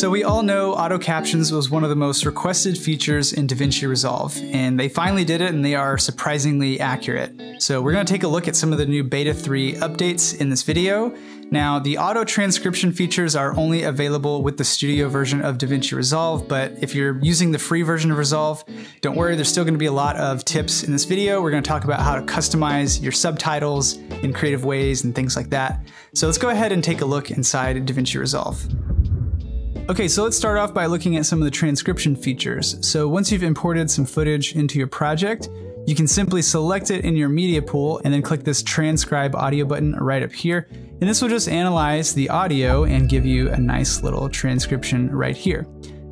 So we all know auto captions was one of the most requested features in DaVinci Resolve, and they finally did it and they are surprisingly accurate. So we're going to take a look at some of the new Beta 3 updates in this video. Now, the auto transcription features are only available with the studio version of DaVinci Resolve, but if you're using the free version of Resolve, don't worry, there's still going to be a lot of tips in this video. We're going to talk about how to customize your subtitles in creative ways and things like that. So let's go ahead and take a look inside DaVinci Resolve. Okay, so let's start off by looking at some of the transcription features. So once you've imported some footage into your project, you can simply select it in your media pool and then click this transcribe audio button right up here. And this will just analyze the audio and give you a nice little transcription right here.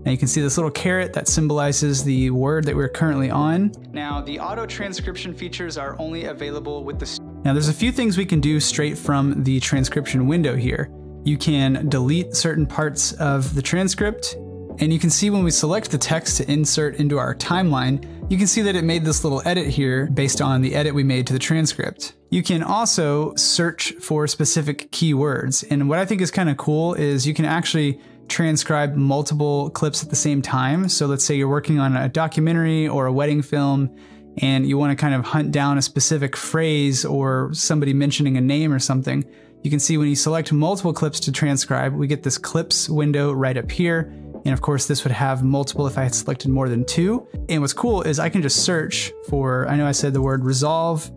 Now you can see this little caret that symbolizes the word that we're currently on. Now the auto transcription features are only available with the... Now there's a few things we can do straight from the transcription window here. You can delete certain parts of the transcript, and you can see when we select the text to insert into our timeline, you can see that it made this little edit here based on the edit we made to the transcript. You can also search for specific keywords. And what I think is kind of cool is you can actually transcribe multiple clips at the same time. So let's say you're working on a documentary or a wedding film, and you want to kind of hunt down a specific phrase or somebody mentioning a name or something. You can see when you select multiple clips to transcribe, we get this clips window right up here. And of course this would have multiple if I had selected more than two. And what's cool is I can just search for, I know I said the word resolve,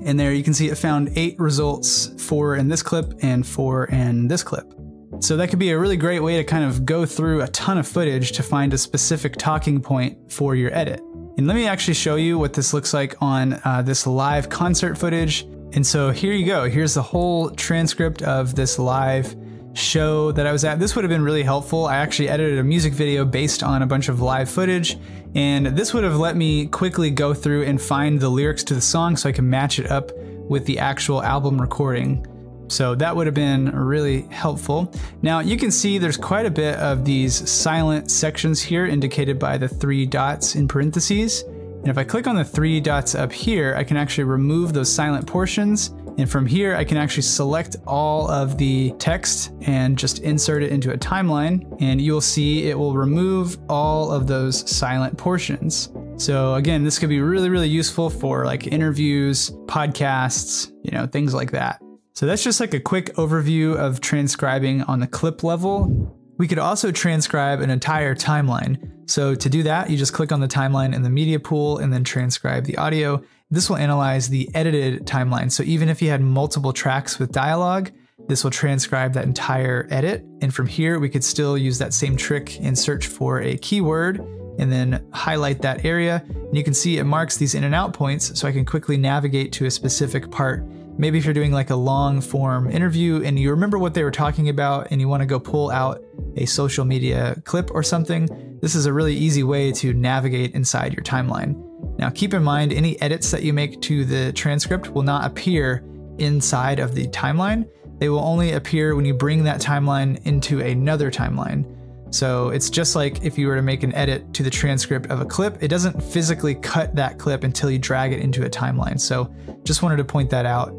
and there you can see it found 8 results, 4 in this clip and 4 in this clip. So that could be a really great way to kind of go through a ton of footage to find a specific talking point for your edit. And let me actually show you what this looks like on this live concert footage. And so here you go, here's the whole transcript of this live show that I was at. This would have been really helpful. I actually edited a music video based on a bunch of live footage, and this would have let me quickly go through and find the lyrics to the song so I can match it up with the actual album recording. So that would have been really helpful. Now you can see there's quite a bit of these silent sections here indicated by the 3 dots in parentheses. And if I click on the 3 dots up here, I can actually remove those silent portions. And from here, I can actually select all of the text and just insert it into a timeline. And you'll see it will remove all of those silent portions. So again, this could be really, really useful for like interviews, podcasts, you know, things like that. So that's just like a quick overview of transcribing on the clip level. We could also transcribe an entire timeline. So to do that, you just click on the timeline in the media pool and then transcribe the audio. This will analyze the edited timeline. So even if you had multiple tracks with dialogue, this will transcribe that entire edit. And from here, we could still use that same trick and search for a keyword and then highlight that area. And you can see it marks these in and out points so I can quickly navigate to a specific part. Maybe if you're doing like a long form interview and you remember what they were talking about and you want to go pull out a social media clip or something, this is a really easy way to navigate inside your timeline. Now keep in mind, any edits that you make to the transcript will not appear inside of the timeline. They will only appear when you bring that timeline into another timeline. So it's just like if you were to make an edit to the transcript of a clip, it doesn't physically cut that clip until you drag it into a timeline. So just wanted to point that out.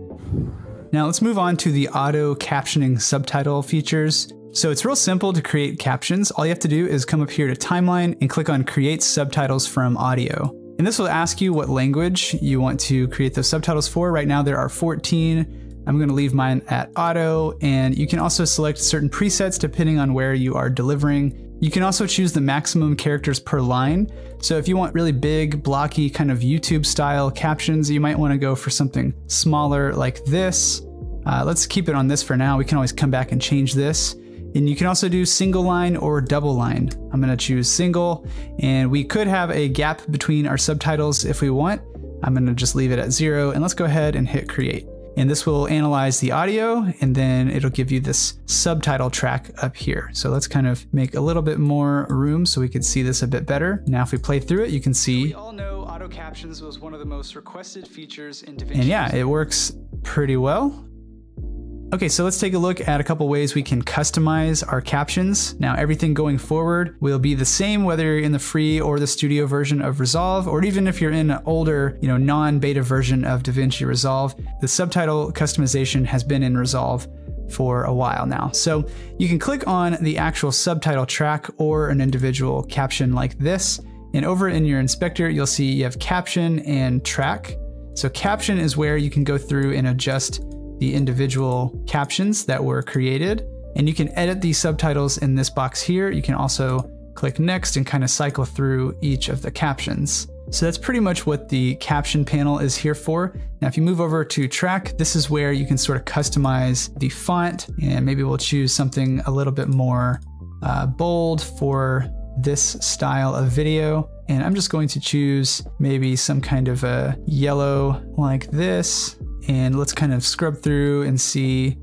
Now let's move on to the auto captioning subtitle features. So it's real simple to create captions. All you have to do is come up here to timeline and click on create subtitles from audio. And this will ask you what language you want to create those subtitles for. Right now there are 14. I'm going to leave mine at auto, and you can also select certain presets depending on where you are delivering. You can also choose the maximum characters per line. So if you want really big, blocky kind of YouTube style captions, you might want to go for something smaller like this. Let's keep it on this for now. We can always come back and change this. And you can also do single line or double line. I'm going to choose single, and we could have a gap between our subtitles if we want. I'm going to just leave it at 0, and let's go ahead and hit create. And this will analyze the audio, and then it'll give you this subtitle track up here. So let's kind of make a little bit more room so we can see this a bit better. Now, if we play through it, you can see. We all know auto captions was one of the most requested features in DaVinci. And yeah, it works pretty well. Okay, so let's take a look at a couple ways we can customize our captions. Now, everything going forward will be the same whether you're in the free or the studio version of Resolve, or even if you're in an older, you know, non-beta version of DaVinci Resolve. The subtitle customization has been in Resolve for a while now. So you can click on the actual subtitle track or an individual caption like this, and over in your inspector, you'll see you have caption and track. So caption is where you can go through and adjust the individual captions that were created, and you can edit the subtitles in this box here. You can also click next and kind of cycle through each of the captions. So that's pretty much what the caption panel is here for. Now, if you move over to track, this is where you can sort of customize the font, and maybe we'll choose something a little bit more bold for this style of video. And I'm just going to choose maybe some kind of a yellow like this. And let's kind of scrub through and see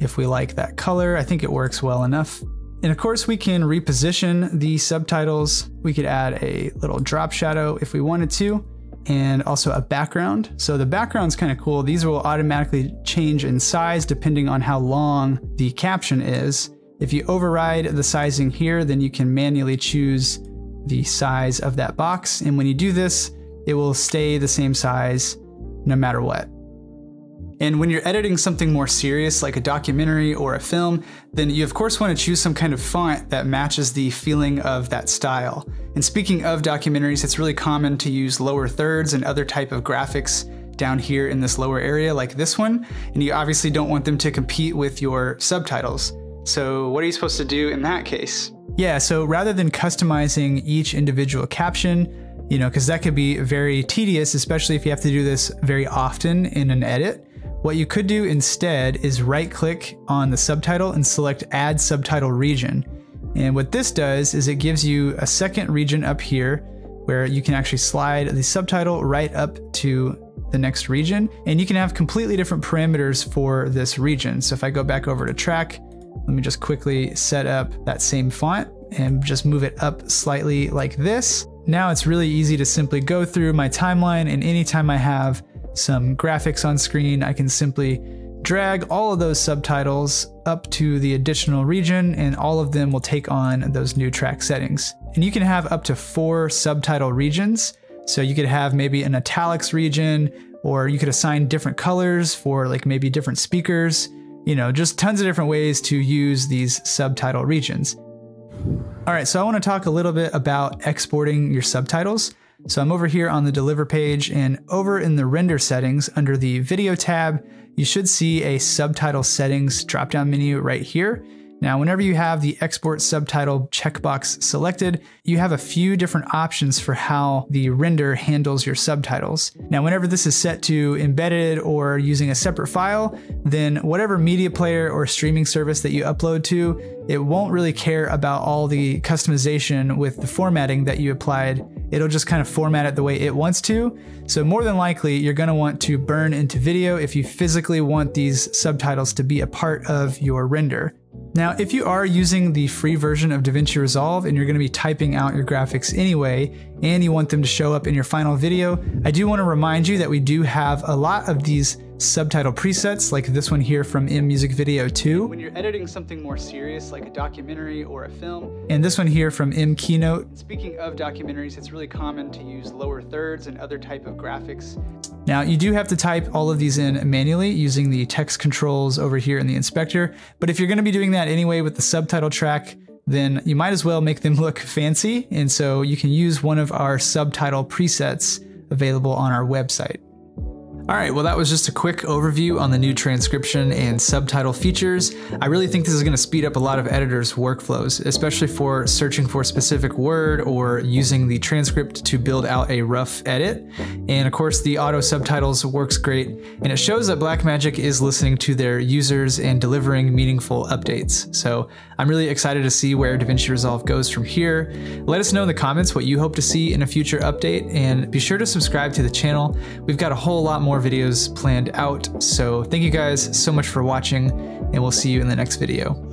if we like that color. I think it works well enough. And of course, we can reposition the subtitles. We could add a little drop shadow if we wanted to, and also a background. So the background's kind of cool. These will automatically change in size depending on how long the caption is. If you override the sizing here, then you can manually choose the size of that box. And when you do this, it will stay the same size no matter what. And when you're editing something more serious, like a documentary or a film, then you of course want to choose some kind of font that matches the feeling of that style. And speaking of documentaries, it's really common to use lower thirds and other type of graphics down here in this lower area like this one. And you obviously don't want them to compete with your subtitles. So what are you supposed to do in that case? Yeah, so rather than customizing each individual caption, you know, because that could be very tedious, especially if you have to do this very often in an edit. What you could do instead is right click on the subtitle and select Add Subtitle Region. And what this does is it gives you a second region up here where you can actually slide the subtitle right up to the next region. And you can have completely different parameters for this region. So if I go back over to track, let me just quickly set up that same font and just move it up slightly like this. Now it's really easy to simply go through my timeline, and anytime I have some graphics on screen, I can simply drag all of those subtitles up to the additional region, and all of them will take on those new track settings. And you can have up to 4 subtitle regions. So you could have maybe an italics region, or you could assign different colors for like maybe different speakers, you know, just tons of different ways to use these subtitle regions. All right, so I want to talk a little bit about exporting your subtitles. So I'm over here on the deliver page, and over in the render settings under the video tab, you should see a subtitle settings dropdown menu right here. Now, whenever you have the export subtitle checkbox selected, you have a few different options for how the render handles your subtitles. Now, whenever this is set to embedded or using a separate file, then whatever media player or streaming service that you upload to, it won't really care about all the customization with the formatting that you applied. It'll just kind of format it the way it wants to. So more than likely, you're gonna want to burn into video if you physically want these subtitles to be a part of your render. Now, if you are using the free version of DaVinci Resolve and you're going to be typing out your graphics anyway, and you want them to show up in your final video, I do want to remind you that we do have a lot of these subtitle presets like this one here from MMusic Video 2. When you're editing something more serious like a documentary or a film. And this one here from MKeynote. Speaking of documentaries, it's really common to use lower thirds and other type of graphics. Now, you do have to type all of these in manually using the text controls over here in the inspector. But if you're going to be doing that anyway with the subtitle track, then you might as well make them look fancy. And so you can use one of our subtitle presets available on our website. All right, well, that was just a quick overview on the new transcription and subtitle features. I really think this is going to speed up a lot of editors' workflows, especially for searching for a specific word or using the transcript to build out a rough edit. And of course, the auto subtitles works great, and it shows that Blackmagic is listening to their users and delivering meaningful updates. So I'm really excited to see where DaVinci Resolve goes from here. Let us know in the comments what you hope to see in a future update, and be sure to subscribe to the channel. We've got a whole lot more videos planned out. So thank you guys so much for watching, and we'll see you in the next video.